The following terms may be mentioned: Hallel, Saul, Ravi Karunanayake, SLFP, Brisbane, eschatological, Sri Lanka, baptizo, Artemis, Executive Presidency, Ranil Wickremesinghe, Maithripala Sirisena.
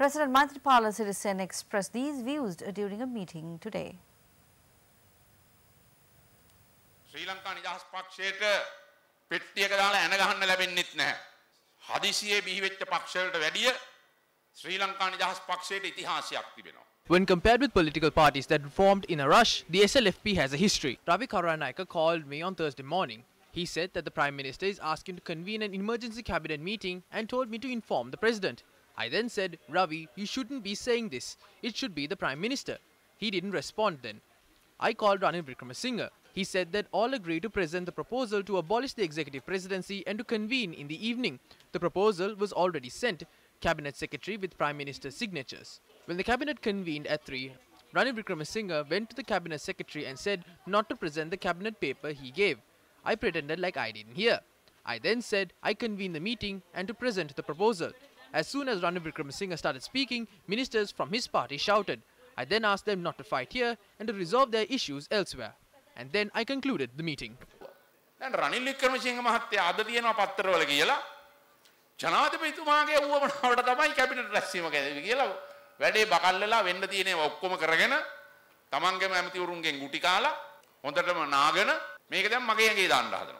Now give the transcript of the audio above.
President Maithripala Sirisena expressed these views during a meeting today. Sri Lanka nijahas pakshayata pettiyaka dala hana gahanna labennit naha. Hadisiye bihi wechcha pakshayata wediya Sri Lanka nijahas pakshayata itihasiyak tibenawa. When compared with political parties that formed in a rush, the SLFP has a history. Ravi Karunanayake called me on Thursday morning. He said that the Prime Minister is asking to convene an emergency cabinet meeting and told me to inform the President. I then said, Ravi, you shouldn't be saying this. It should be the Prime Minister. He didn't respond then. I called Ranil Wickremesinghe. He said that all agreed to present the proposal to abolish the executive presidency and to convene in the evening. The proposal was already sent, Cabinet Secretary with Prime Minister's signatures. When the Cabinet convened at 3, Ranil Wickremesinghe went to the Cabinet Secretary and said not to present the Cabinet paper he gave. I pretended like I didn't hear. I then said I convened the meeting and to present the proposal. As soon as Ranil Wickremesinghe started speaking, ministers from his party shouted. I then asked them not to fight here and to resolve their issues elsewhere. And then I concluded the meeting. Make them